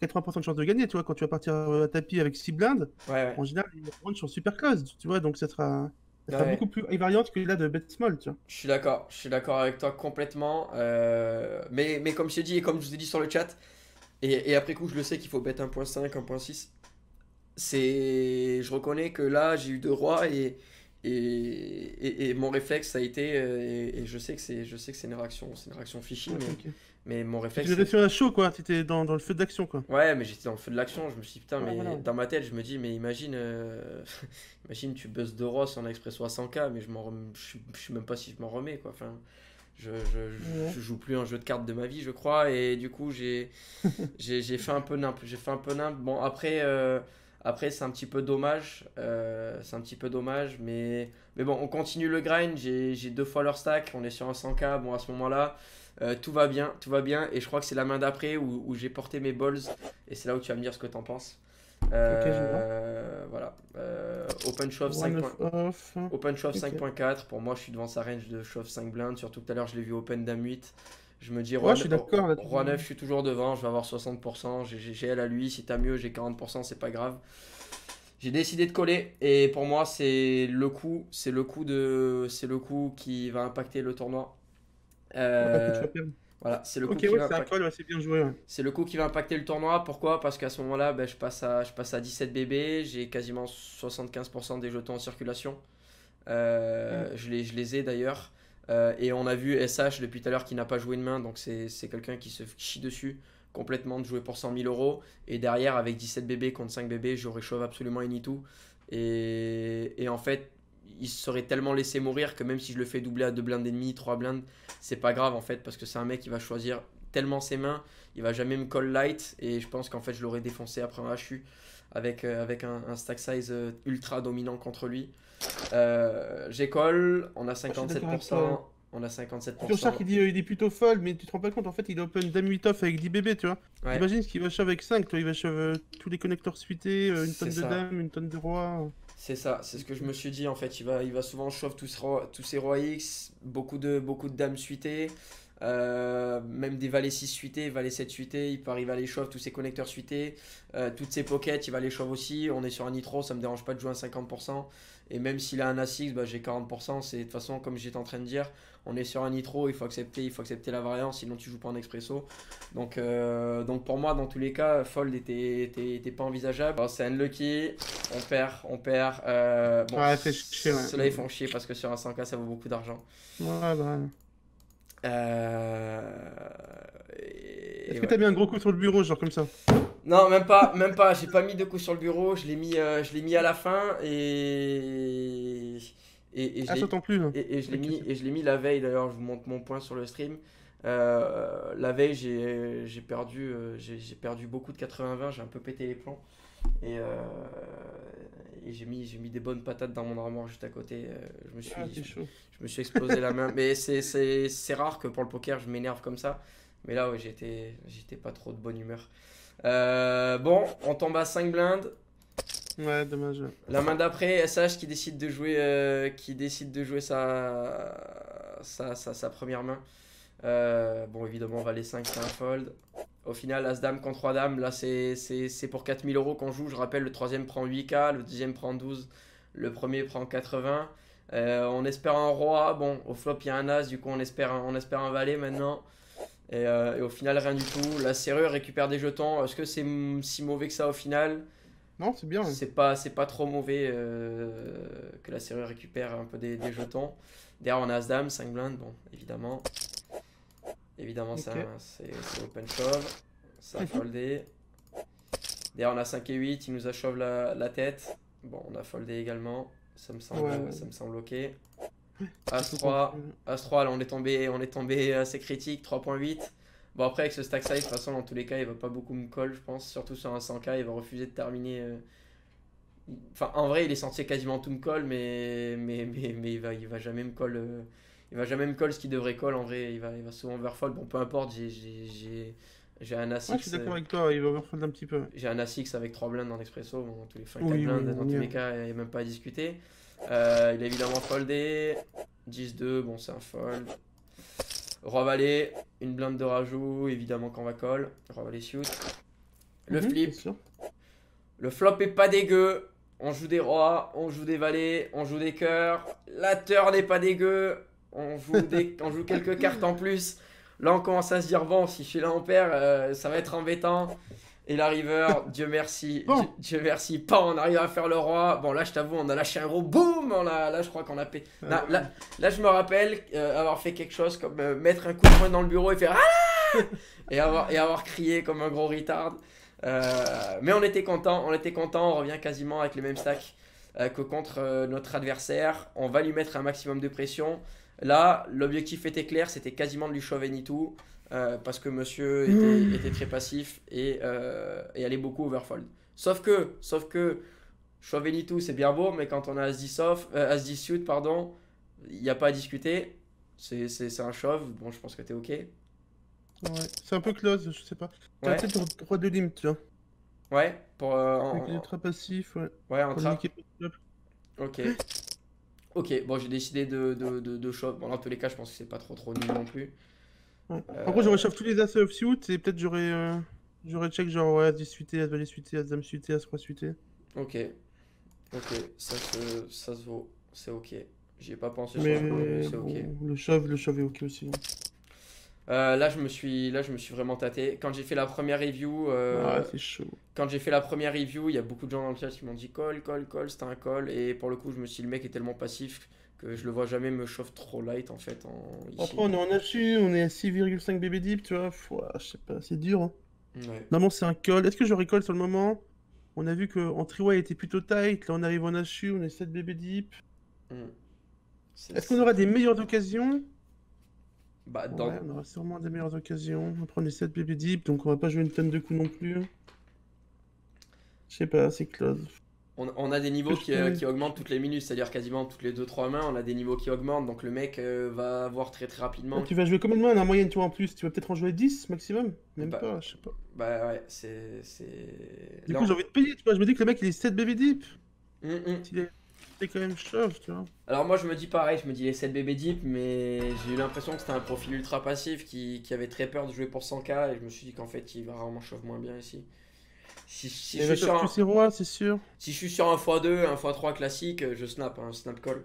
quatre-vingts pour cent de chance de gagner, tu vois. Quand tu vas partir euh, à tapis avec six blindes, ouais, ouais. en général, les rounds sont super close, tu vois, donc ça sera, ça sera beaucoup ouais. plus high variance que là de bet small, tu vois. Je suis d'accord, je suis d'accord avec toi complètement. euh, mais, mais comme je t'ai dit et comme je vous ai dit sur le chat, et, et après coup, je le sais qu'il faut bet un virgule cinq, un virgule six. C'est je reconnais que là j'ai eu deux rois et et, et- et mon réflexe ça a été euh, et, et je sais que c'est je sais que c'est une réaction c'est une réaction fichue, Ouais, mais ok. mais mon Si tu réflexe l'avais c'est fait à chaud, quoi, t'étais dans, dans le feu d'action, quoi. ouais, mais j'étais dans le feu de l'action. Je me suis dit, putain, Ouais, voilà. mais Ouais, dans ma tête je me dis, mais imagine euh, imagine tu buzz deux rois sur un Expresso à cent K, mais je m'en rem- je, suis- je sais même pas si je m'en remets, quoi. Enfin, je, je, je je joue plus un jeu de cartes de ma vie, je crois, et du coup j'ai j'ai j'ai fait un peu nimp, j'ai fait un peu nimp. Bon, après, euh, après c'est un petit peu dommage, euh, c'est un petit peu dommage, mais, mais bon, on continue le grind, j'ai j'ai deux fois leur stack, on est sur un cent K, bon à ce moment-là, euh, tout va bien, tout va bien, et je crois que c'est la main d'après où, où j'ai porté mes balls, et c'est là où tu vas me dire ce que t'en penses. ok, je vois. Euh, voilà, euh, Open Shove Roi cinq neuf points. off. Open shove Ok. cinq virgule quatre, pour moi je suis devant sa range de shove cinq blindes, surtout que tout à l'heure je l'ai vu open dame huit. Je me dis Ouais, roi, je suis d'accord là. roi neuf, je suis toujours devant, je vais avoir soixante pour cent, j'ai j'ai- j'ai elle à lui, si t'as mieux j'ai quarante pour cent, c'est pas grave. J'ai décidé de coller et pour moi c'est le coup, c'est le coup de c'est le coup qui va impacter le tournoi. Euh, voilà, c'est le coup okay, qui ouais, va impacter... ouais, c'est bien joué. Ouais. C'est le coup qui va impacter le tournoi. Pourquoi? Parce qu'à ce moment-là, ben, je passe à, je passe à dix-sept B B. J'ai quasiment soixante-quinze pour cent des jetons en circulation. Euh, ouais. je, les, je les ai d'ailleurs. Euh, et on a vu S H depuis tout à l'heure qui n'a pas joué de main. Donc c'est quelqu'un qui se chie dessus complètement de jouer pour cent mille euros. Et derrière, avec dix-sept B B contre cinq B B, je réchauffe absolument Initou. Et, et en fait, il serait tellement laissé mourir que même si je le fais doubler à deux blindes et demi, trois blindes, c'est pas grave en fait, parce que c'est un mec qui va choisir tellement ses mains, il va jamais me call light, et je pense qu'en fait je l'aurais défoncé après un H U avec, euh, avec un, un stack size ultra dominant contre lui. Euh, j'ai call, on a cinquante-sept pour cent. On a cinquante-sept pour cent. Sur ça, il, dit, euh, il est plutôt fold, mais tu te rends pas compte, en fait, il open dame huit off avec dix B B, tu vois. Ouais. Imagine ce qu'il va shove avec cinq, toi, il va shove euh, tous les connecteurs suités, euh, une tonne ça. de dame, une tonne de roi. C'est ça, c'est ce que je me suis dit, en fait. Il va, il va souvent shove tous, tous ses rois X, beaucoup de, beaucoup de dames suitées, euh, même des valets six suités, valets sept suités, il parie, il va les shove tous ses connecteurs suités, euh, toutes ses pockets, il va les shove aussi. On est sur un nitro, ça me dérange pas de jouer à cinquante pour cent. Et même s'il a un A six, bah, j'ai quarante pour cent. De toute façon, comme j'étais en train de dire, on est sur un nitro, il faut accepter, il faut accepter la variance, sinon tu joues pas en expresso. Donc, euh, donc pour moi, dans tous les cas, fold était, était, était pas envisageable. C'est unlucky, on perd, on perd. Euh, bon, ouais, ceux-là, ils font chier parce que sur un cent K, ça vaut beaucoup d'argent. Ouais, bah. Euh... Est-ce que ouais. t'as mis un gros coup sur le bureau, genre comme ça? Non, même pas, même pas. J'ai pas mis de coup sur le bureau. Je l'ai mis, euh, je l'ai mis à la fin et et, et je ah, l'ai plus. Et, et je l'ai mis, et je l'ai mis la veille. D'ailleurs, je vous montre mon point sur le stream. Euh, la veille, j'ai j'ai perdu, euh, j'ai perdu beaucoup de quatre-vingts vingt. J'ai un peu pété les plombs et, euh, et j'ai mis, j'ai mis des bonnes patates dans mon armoire juste à côté. Euh, je me suis, ah, je, je me suis explosé la main. Mais c'est c'est c'est rare que pour le poker, je m'énerve comme ça. Mais là, ouais, j'étais, j'étais pas trop de bonne humeur. Euh, bon, on tombe à cinq blindes. Ouais, dommage. La main d'après, S H qui décide de jouer, euh, qui décide de jouer sa, sa, sa, sa première main. Euh, bon, évidemment, on va les cinq, c'est un fold. Au final, As-Dame contre trois dames. Là, c'est pour quatre mille euros qu'on joue. Je rappelle, le troisième prend huit K, le deuxième prend douze, le premier prend quatre-vingts. Euh, on espère un roi. Bon, au flop, il y a un As, du coup, on espère un, on espère un valet maintenant. Et, euh, et au final, rien du tout. La serrure récupère des jetons. Est-ce que c'est si mauvais que ça au final? Non, c'est bien. C'est pas, c'est pas trop mauvais euh, que la serrure récupère un peu des, des jetons. Derrière, on a As-Dame, cinq blindes. Bon, évidemment. Évidemment, okay. C'est open shove. Ça a foldé. Derrière, on a cinq et huit. Il nous a shove la, la tête. Bon, on a foldé également. Ça me semble, ouais. ça me semble ok. As trois, As trois, là on est tombé, on est tombé assez critique, trois point huit. Bon, après avec ce stack size, de toute façon dans tous les cas il va pas beaucoup me call, je pense, surtout sur un cent K, il va refuser de terminer. Euh... Enfin en vrai il est censé quasiment tout me call, mais mais mais, mais il va il va jamais me call, euh... il va jamais me call ce qu'il devrait call en vrai, il va il va souvent overfold. Bon peu importe, j'ai j'ai j'ai un A six. Ouais, je suis d'accord euh... avec toi, il va overfold un petit peu. J'ai un A six avec trois blindes en expresso, bon, dans tous les fins oui, quatre blindes, oui, dans oui, tous oui. les cas il n'y a même pas à discuter. Euh, il a évidemment foldé, dix deux, bon c'est un fold. Roi valet, une blinde de rajout, évidemment qu'on va call. Roi valet suit. Le mmh, flip. Le flop est pas dégueu. On joue des rois, on joue des valets, on joue des cœurs. La turn n'est pas dégueu. On joue, des... on joue quelques cartes en plus. Là on commence à se dire bon, si je suis là on perd, euh, ça va être embêtant. Et la river, Dieu merci, bon. Dieu, Dieu merci, pas on arrive à faire le roi. Bon là je t'avoue on a lâché un gros boum, on a, là je crois qu'on a payé. Ouais. Là, là, là je me rappelle euh, avoir fait quelque chose comme euh, mettre un coup de poing dans le bureau et faire ah et avoir et avoir crié comme un gros retard. Euh, mais on était content, on était content, on revient quasiment avec les mêmes stacks euh, que contre euh, notre adversaire. On va lui mettre un maximum de pression. Là l'objectif était clair, c'était quasiment de lui shove Initou. Euh, parce que monsieur était, était très passif et, euh, et allait beaucoup overfold. Sauf que, sauf que, shove Initou c'est bien beau, mais quand on a As dix euh, suit, pardon, il n'y a pas à discuter. C'est un shove, bon je pense que t'es ok. Ouais, c'est un peu close, je sais pas. T'as peut-être le roi de limite, tu vois. Ouais, pour. Euh, en... Il est très passif, ouais. Ouais, en trappe. Ok. Ok, bon j'ai décidé de, de, de, de shove. Bon, dans tous les cas, je pense que c'est pas trop trop nul non plus. Ouais. Euh... En gros, j'aurais shove tous les as off suit et peut-être j'aurais euh, j'aurais check genre ouais, as dix suité, as valet suité, as dame suité, as roi suité. Ok, ok, ça se, ça se vaut, c'est ok. J'y ai pas pensé, mais sur le coup, mais c'est ok. Bon, le shove, le shove est ok aussi. Hein. Euh, là, je me suis, là, je me suis vraiment tâté. Quand j'ai fait la première review, euh, ah, c'est chaud. Quand j'ai fait la première review, il y a beaucoup de gens dans le chat qui m'ont dit call, call, call, c'était un call. Et pour le coup, je me suis dit, le mec est tellement passif que je le vois jamais me chauffe trop light en fait. En... Après, on est en dessus, on est à six virgule cinq B B deep, tu vois. Fouah, je sais pas, c'est dur. Hein. Ouais. Normalement, c'est un call. Est-ce que je recall sur le moment? On a vu qu'en triway, il était plutôt tight. Là, on arrive en H U, on est sept B B deep. Mm. Est-ce Est qu'on aura des meilleures occasions? Bah, dans... ouais, on aura sûrement des meilleures occasions. Après, on est sept B B deep, donc on va pas jouer une tonne de coups non plus. Je sais pas, c'est close. On, on a des niveaux qui, euh, qui augmentent toutes les minutes, c'est-à-dire quasiment toutes les deux trois mains, on a des niveaux qui augmentent, donc le mec euh, va voir très très rapidement. Donc, tu vas jouer combien de mains en moyenne, toi, en plus? Tu vas peut-être en jouer dix maximum? Même bah, pas, je sais pas. Bah ouais, c'est... Du coup, on... j'ai envie de payer, tu vois, je me dis que le mec, il est sept B B deep. Mm -mm. C'est quand même chauve, tu vois. Alors moi je me dis pareil, je me dis les sept B B deep, mais j'ai eu l'impression que c'était un profil ultra passif qui, qui avait très peur de jouer pour cent K, et je me suis dit qu'en fait il va rarement chauffe moins bien ici. Si, si, je, suis sur un... rois, sûr. si je suis sur un fois deux, un fois trois classique, je snap, un hein, snap call.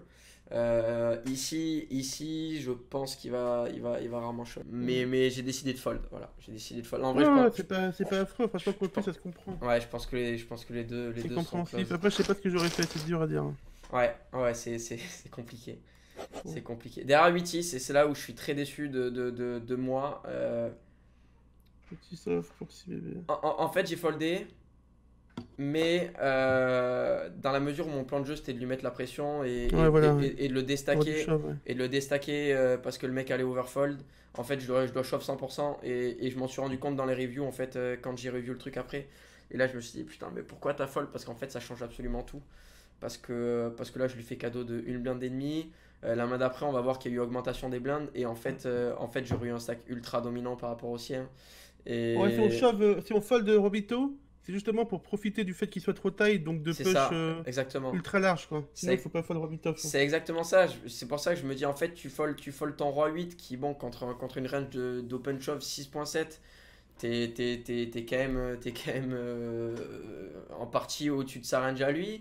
Euh, ici, ici, je pense qu'il va, il va, il va rarement chauffer. Mais, mais j'ai décidé de fold. Voilà, j'ai décidé de fold. En vrai, non, c'est pas, c'est pas affreux. Franchement, pour le coup, ça se comprend. Ouais, je pense que les, je pense que les deux, les deux sont close. Après, je sais pas ce que j'aurais fait, c'est dur à dire. Ouais, ouais, c'est, c'est, c'est compliqué. C'est compliqué. Derrière huit six, et c'est là où je suis très déçu de, de, de, de moi. Euh... Petit soft pour six bébés. En, en, en fait, j'ai foldé. Mais euh, dans la mesure où mon plan de jeu c'était de lui mettre la pression et, ouais, et, voilà, et, ouais. et, et de le déstacker, shove, ouais. et de le déstacker euh, parce que le mec allait overfold, en fait je dois, je dois shove cent pour cent et, et je m'en suis rendu compte dans les reviews en fait euh, quand j'ai revu le truc après. Et là je me suis dit putain mais pourquoi t'as fold? Parce qu'en fait ça change absolument tout. Parce que, parce que là je lui fais cadeau de une blinde et demie. Euh, la main d'après on va voir qu'il y a eu augmentation des blindes et en fait, euh, en fait j'aurais eu un stack ultra dominant par rapport au sien. Et... Ouais, si on shove, si on fold Robito, c'est justement pour profiter du fait qu'il soit trop taille, donc de push euh, ultra large quoi. Sinon il faut pas fold Robito. C'est exactement ça, c'est pour ça que je me dis en fait tu fold, tu fold ton Roi huit qui bon contre, contre une range d'open shove six point sept, t'es quand même, t'es quand même euh, en partie au-dessus de sa range à lui.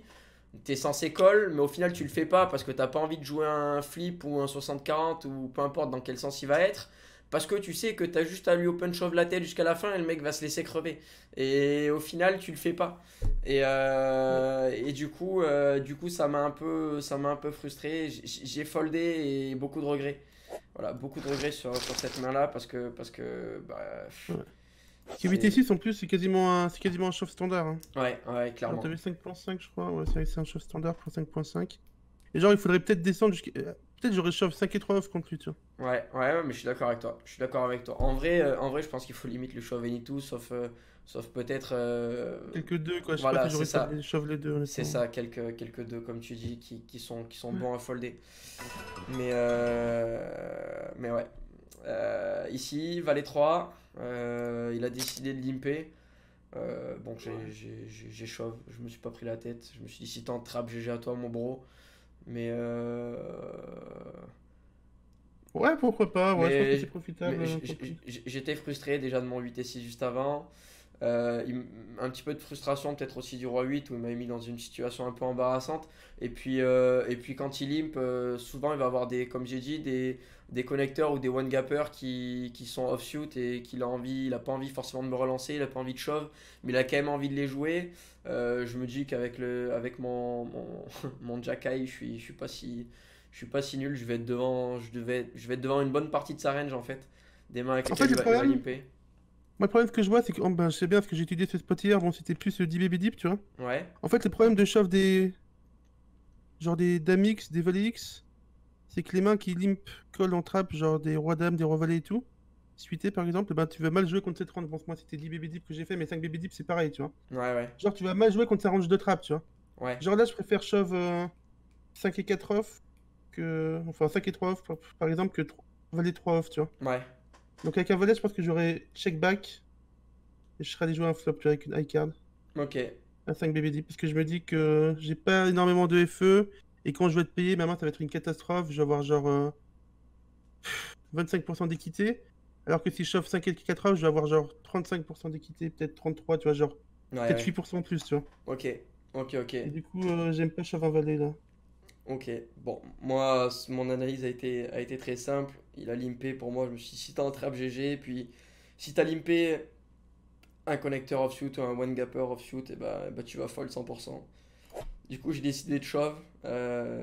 T'es censé call, mais au final tu le fais pas parce que t'as pas envie de jouer un flip ou un soixante quarante ou peu importe dans quel sens il va être. Parce que tu sais que t'as juste à lui open shove la tête jusqu'à la fin et le mec va se laisser crever. Et au final tu le fais pas. Et, euh, et du coup, euh, du coup ça m'a un peu, ça m'a un peu frustré. J'ai foldé et beaucoup de regrets. Voilà, beaucoup de regrets sur, sur cette main là parce que parce que bah. Ouais. huit et six en plus, c'est quasiment un, un shove standard. Hein. Ouais, ouais, clairement. T'avais cinq point cinq, je crois. Ouais, c'est un shove standard pour cinq point cinq. Et genre, il faudrait peut-être descendre jusqu'à. Peut-être j'aurais shove cinq et trois off contre lui, tu vois. Ouais, ouais, ouais, mais je suis d'accord avec toi. Je suis d'accord avec toi. En vrai, euh, en vrai, je pense qu'il faut limite le shove any two, sauf, euh, sauf peut-être. Euh... Quelques deux, quoi. Je voilà, sais pas si j'aurais shove les deux. C'est ça, quelques, quelques deux, comme tu dis, qui, qui sont, qui sont ouais. bons à folder. Mais, euh... mais ouais. Euh, ici, valet trois, euh, il a décidé de limper. Euh, bon, j'ai shove, je me suis pas pris la tête. Je me suis dit, si t'en trappes, G G à toi, mon bro. Mais. Euh... Ouais, pourquoi pas, ouais, mais, je pense que c'est profitable. J'étais frustré déjà de mon huit et six juste avant. Euh, il, un petit peu de frustration, peut-être aussi du Roi huit où il m'a mis dans une situation un peu embarrassante. Et puis, euh, et puis quand il limp, euh, souvent il va avoir des, comme j'ai dit, des, des connecteurs ou des one-gappers qui, qui sont off-suit et qu'il a envie, il a pas envie forcément de me relancer, il a pas envie de shove, mais il a quand même envie de les jouer. Euh, je me dis qu'avec le, avec mon, mon, mon jack-eye, je suis, je suis pas si, je suis pas si nul. Je vais être devant, je devais, je vais être devant une bonne partie de sa range en fait, des mains avec lesquelles il va limper. Moi, le problème que je vois, c'est que oh, ben, je sais bien parce que j'ai étudié ce spot hier, bon, c'était plus euh, dix B B deep, tu vois. Ouais. En fait, le problème de shove des. Genre des Dame X, des Valet X, c'est que les mains qui limp, call en trap, genre des Rois Dame, des Rois Valet et tout, suité par exemple, ben, tu vas mal jouer contre cette range. Bon, moi, c'était dix B B deep que j'ai fait, mais cinq B B deep, c'est pareil, tu vois. Ouais, ouais. Genre, tu vas mal jouer contre sa range de trap, tu vois. Ouais. Genre là, je préfère shove euh, cinq et quatre off, que. Enfin, cinq et trois off, par exemple, que Valet trois off, tu vois. Ouais. Donc avec un volet, je pense que j'aurais check back et je serais allé jouer un flop avec une high card. Ok. Un cinq B B deep parce que je me dis que j'ai pas énormément de F E et quand je vais être payé, ma main ça va être une catastrophe. Je vais avoir genre euh, vingt-cinq pour cent d'équité. Alors que si je chauffe cinq et quatre off, je vais avoir genre trente-cinq pour cent d'équité, peut-être trente-trois, tu vois, genre ouais, peut-être ouais. huit pour cent plus, tu vois. Ok, ok, ok. Et du coup, euh, j'aime pas shove un valet là. Ok, bon, moi, mon analyse a été, a été très simple. Il a limpé pour moi. Je me suis dit, si tu as un trap G G, puis si tu as limpé un connecteur offsuit ou un one gapper offsuit, et bah, bah, tu vas fold cent pour cent. Du coup, j'ai décidé de shove. Euh,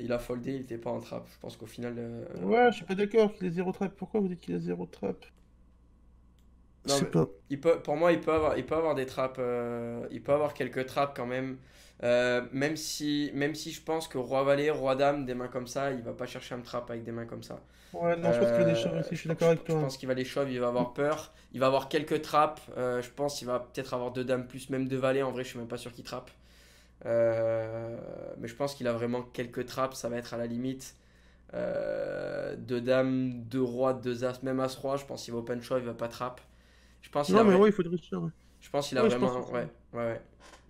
il a foldé, il n'était pas en trap. Je pense qu'au final. Euh, ouais, je suis pas d'accord qu'il ait zéro trap. Pourquoi vous dites qu'il a zéro trap? Non, pas... il peut, pour moi, il peut avoir, il peut avoir des trappes. Euh, il peut avoir quelques trappes quand même. Euh, même si, même si je pense que roi valet, roi dame, des mains comme ça, il va pas chercher un trap avec des mains comme ça. Ouais, non, euh, je pense qu'il va les shove aussi. Je suis d'accord avec toi. Je pense qu'il va les shove, il va avoir peur. Il va avoir quelques trappes. Euh, je pense qu'il va peut-être avoir deux dames plus, même deux valets. En vrai, je suis même pas sûr qu'il trappe. Euh, mais je pense qu'il a vraiment quelques trappes. Ça va être à la limite euh, deux dames, deux rois, deux as, même as roi. Je pense qu'il va open shove, il va pas trappe. Je pense non, il a mais vrai... ouais, il faudrait shove. Ouais. Je pense qu'il a ouais, vraiment. Que... Ouais, ouais, ouais.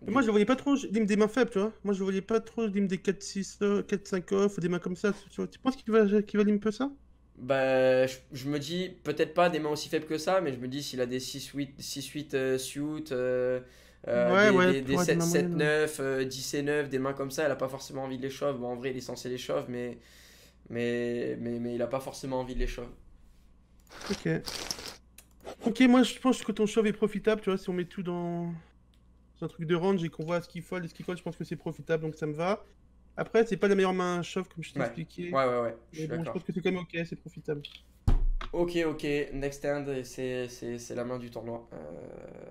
Du... Moi, je le voyais pas trop, je dis des mains faibles, tu vois. Moi, je le voyais pas trop, je dis des quatre six, quatre cinq off, des mains comme ça. Tu, tu penses qu'il va, qu'il va limper un peu ça? Bah, je, je me dis, peut-être pas des mains aussi faibles que ça, mais je me dis, s'il a des six huit euh, suit, euh, ouais, des, ouais, des, des sept sept neuf, euh, dix et neuf, des mains comme ça, elle a pas forcément envie de les shove. Bon, en vrai, il est censé les shove, mais, mais, mais, mais il a pas forcément envie de les shove. Ok. Ok, moi je pense que ton shove est profitable, tu vois, si on met tout dans, dans un truc de range et qu'on voit ce qu'il fold et ce qu'il colle, je pense que c'est profitable, donc ça me va. Après, c'est pas la meilleure main shove, comme je t'ai ouais. expliqué. Ouais, ouais, ouais, je suis bon, d'accord. Je pense que c'est quand même ok, c'est profitable. Ok, ok, next hand, c'est la main du tournoi. Euh,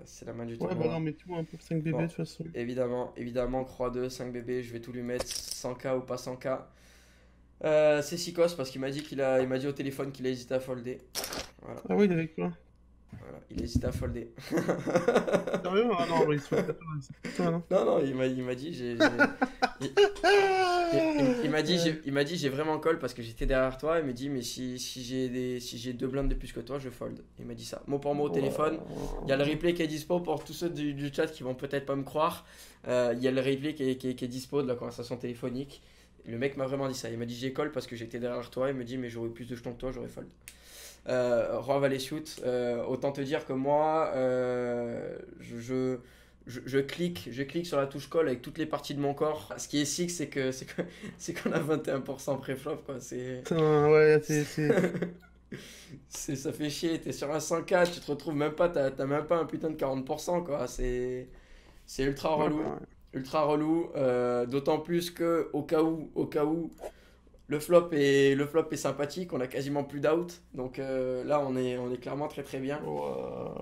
c'est la main du tournoi. Ouais, bah là on met tout hein, pour cinq B B bon, de toute façon. Évidemment, évidemment, croix deux, cinq B B, je vais tout lui mettre, cent K ou pas cent K. Euh, c'est Sikos parce qu'il m'a dit, qu'il a... Il m'a dit au téléphone qu'il a hésité à folder. Voilà. Ah oui, il est avec toi. Voilà, il hésite à folder. Sérieux? Ah non, il se foldait pas. Non, non, il m'a dit, j'ai. Il m'a dit, il m'a dit, j'ai vraiment call parce que j'étais derrière toi. Il m'a dit, mais si, si j'ai des, si j'ai deux blindes de plus que toi, je fold. Il m'a dit ça, mot pour mot au téléphone. Il y a le replay qui est dispo pour tous ceux du, du chat qui vont peut-être pas me croire. Euh, il y a le replay qui est, qui, est, qui est dispo de la conversation téléphonique. Le mec m'a vraiment dit ça. Il m'a dit, j'ai call parce que j'étais derrière toi. Il me dit, mais j'aurais plus de jetons que toi, j'aurais fold. Euh, Roi Valet Shoot, euh, autant te dire que moi, euh, je, je, je, je, clique, je clique sur la touche call avec toutes les parties de mon corps. Ce qui est sick, c'est que c'est qu'on a vingt et un pour cent préflop. Putain, ouais, c'est. Ça fait chier, t'es sur un cent K, tu te retrouves même pas, t'as même pas un putain de quarante pour cent, quoi. C'est ultra relou. Ouais, ouais. Ultra relou, euh, d'autant plus que, au cas où, au cas où. Le flop, est, le flop est sympathique, on a quasiment plus d'out, donc euh, là on est, on est clairement très très bien. Wow,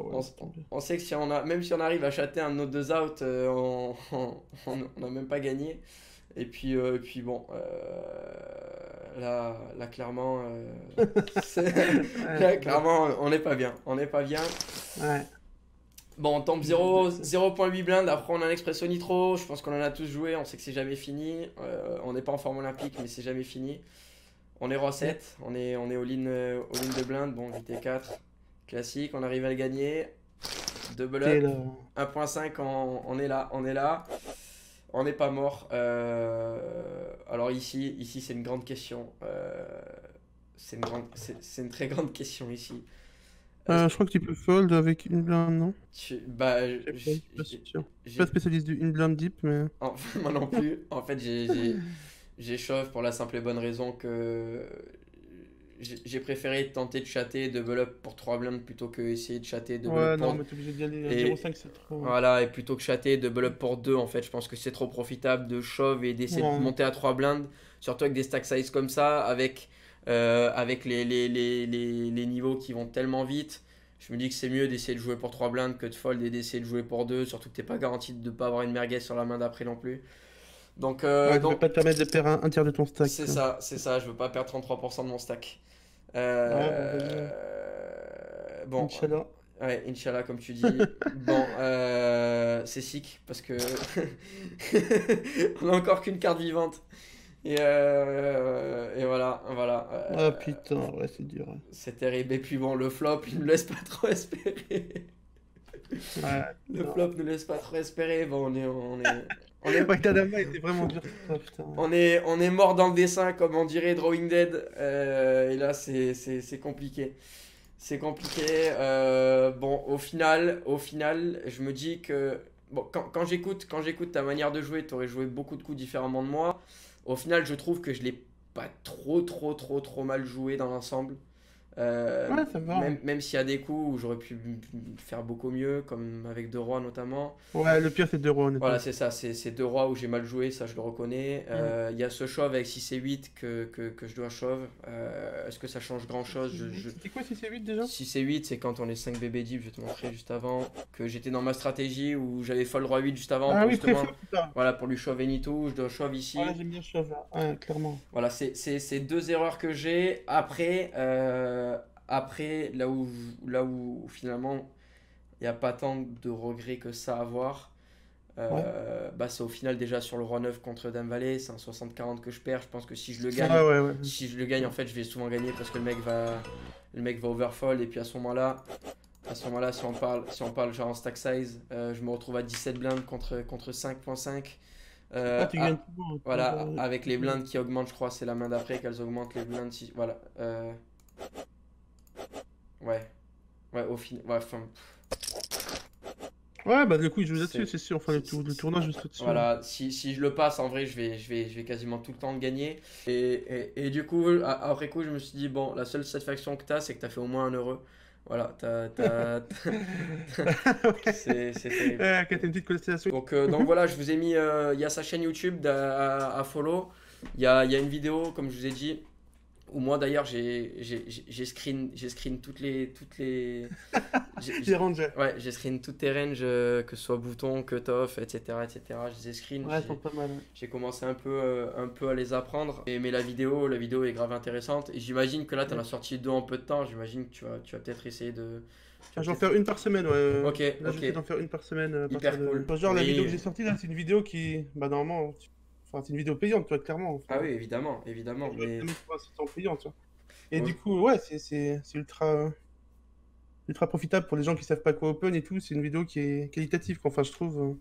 ouais, on, on sait que si on a, même si on arrive à chatter un de nos deux outs, euh, on n'a même pas gagné. Et puis, euh, et puis bon, euh, là, là clairement, euh, est, là, clairement on n'est pas bien, on n'est pas bien. Ouais. Bon, on tombe zéro virgule huit blindes, après on a un Expresso Nitro, je pense qu'on en a tous joué, on sait que c'est jamais fini, euh, on n'est pas en forme olympique mais c'est jamais fini. On est roi sept, on est, on est all-in all-in de blindes, bon J T quatre, classique, on arrive à le gagner, double up, un point cinq, on, on est là, on est là, on n'est pas mort. Euh, alors ici, ici c'est une grande question, euh, c'est une, c'est une très grande question ici. Euh, je crois que tu peux fold avec une blinde, non? Tu... Bah, je suis pas, pas spécialiste d'une blinde deep, mais... En... Moi non plus. En fait, j'ai shove pour la simple et bonne raison que j'ai préféré tenter de chatter double up pour trois blindes plutôt que essayer de chatter double up pour... Ouais, non, mais t'es obligé d'y aller. zéro virgule cinq, c'est trop... Voilà, et plutôt que chatter double up pour deux, en fait, je pense que c'est trop profitable de shove et d'essayer ouais. de monter à trois blindes, surtout avec des stack size comme ça, avec... Euh, avec les, les, les, les, les niveaux qui vont tellement vite, je me dis que c'est mieux d'essayer de jouer pour trois blindes que de fold et d'essayer de jouer pour deux, surtout que t'es pas garanti de ne pas avoir une merguez sur la main d'après non plus. Donc, euh, ouais, donc... je veux pas te permettre de perdre un, un tiers de ton stack. C'est ça, c'est ça, je veux pas perdre trente-trois pour cent de mon stack. Euh... Ouais, euh... Bon, Inch'Allah. Ouais, Inch'Allah comme tu dis. Bon, euh... c'est sick parce que on a encore qu'une carte vivante. Et, euh, et voilà, voilà. Ah euh, oh, putain, ouais, c'est dur. Hein. C'est terrible. Et puis bon, le flop, il ne laisse pas trop espérer. Ouais, le non. flop ne laisse pas trop espérer. Bon, on est, on est, on est. Ouais, était vraiment dur. Oh, putain, ouais. On est, on est mort dans le dessin, comme on dirait Drawing Dead. Euh, et là, c'est, c'est compliqué. C'est compliqué. Euh, bon, au final, au final, je me dis que bon, quand, quand j'écoute, quand j'écoute ta manière de jouer, t'aurais joué beaucoup de coups différemment de moi. Au final, je trouve que je l'ai pas trop, trop, trop, trop mal joué dans l'ensemble. Euh, ouais, ça va. Même, même s'il y a des coups où j'aurais pu faire beaucoup mieux, comme avec deux rois notamment. Ouais, le pire c'est deux rois. Voilà, c'est ça, c'est deux rois où j'ai mal joué, ça je le reconnais. Il mmh. euh, y a ce shove avec six et huit que, que, que je dois shove. Euh, Est-ce que ça change grand chose? je... C'était quoi six et huit déjà? six et huit, c'est quand on est cinq bébés deep, je vais te montrer juste avant. Que j'étais dans ma stratégie où j'avais fold roi huit juste avant. Ah, oui, justement, voilà, pour lui shove et Nitro, je dois shove ici. Ouais, j'aime bien shove là, ouais, clairement. Voilà, c'est deux erreurs que j'ai. Après, euh. Après, là où, là où finalement il n'y a pas tant de regrets que ça à avoir, euh, ouais. bah, c'est au final déjà sur le roi neuf contre Dame Vallée, c'est un soixante quarante que je perds. Je pense que si je le gagne, ah ouais, ouais. si je le gagne, en fait, je vais souvent gagner parce que le mec va, le mec va overfold. Et puis à ce moment-là, à ce moment-là, si on parle, si on parle genre en stack size, euh, je me retrouve à dix-sept blindes contre contre cinq point cinq. Euh, ah, à, voilà, avec les blindes qui augmentent, je crois, c'est la main d'après qu'elles augmentent les blindes. Si, voilà. Euh, Ouais, ouais, au final. Ouais, fin... ouais, bah, du coup, il joue là-dessus, c'est sûr. Enfin, le, tour... le tournage, je suis dessus. Voilà, si, si je le passe, en vrai, je vais, je vais, je vais quasiment tout le temps le gagner. Et, et, et du coup, après coup, je me suis dit, bon, la seule satisfaction que t'as, c'est que t'as fait au moins un heureux. Voilà, t'as. C'est. T'as une petite constellation. Donc, euh, donc voilà, je vous ai mis. Il euh, y a sa chaîne YouTube à, à follow. Il y a, y a une vidéo, comme je vous ai dit. Ou moi d'ailleurs j'ai screen, screen toutes les... toutes les j'ai rangé. Ouais, j'ai screen toutes tes ranges, euh, que ce soit bouton, cut-off, et cetera, et cetera. Je les ai screen. Ouais, sont pas mal. J'ai commencé un peu, euh, un peu à les apprendre. Et, mais la vidéo, la vidéo est grave intéressante. Et j'imagine que là, tu en as sorti deux en peu de temps. J'imagine que tu vas, tu vas peut-être essayer de... Ah, j'en faire une par semaine, ouais. Ok, là, ok. J'essaie d'en faire une par semaine. Euh, Hyper de... cool. Enfin, genre, mais... la vidéo que j'ai sortie, là, c'est une vidéo qui... Bah, normalement... Tu... Enfin, c'est une vidéo payante, toi, clairement. Enfin, ah oui, évidemment, évidemment. Mais... c'est payant, tu vois. Et ouais. Du coup, ouais, c'est ultra, ultra profitable pour les gens qui savent pas quoi open et tout. C'est une vidéo qui est qualitative, quoi. Enfin, je trouve.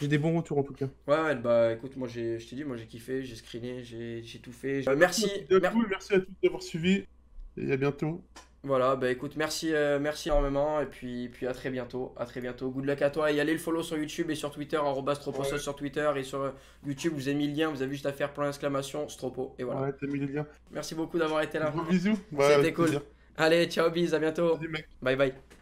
J'ai des bons retours en tout cas. Ouais, ouais, bah écoute, moi, je t'ai dit, moi, j'ai kiffé, j'ai screené, j'ai tout fait. Euh, merci. Merci. Merci à tous d'avoir suivi et à bientôt. Voilà, bah écoute, merci, euh, merci énormément et puis, puis à très bientôt, à très bientôt, good luck à toi et allez le follow sur YouTube et sur Twitter, arroba Stroposauce ouais. Sur Twitter et sur YouTube, je vous ai mis le lien, vous avez juste à faire point exclamation Stropo et voilà. Ouais, t'as mis le lien. Merci beaucoup d'avoir été là. Gros bisous. C'était ouais, cool. Plaisir. Allez, ciao, bis, à bientôt. Salut, mec. Bye bye.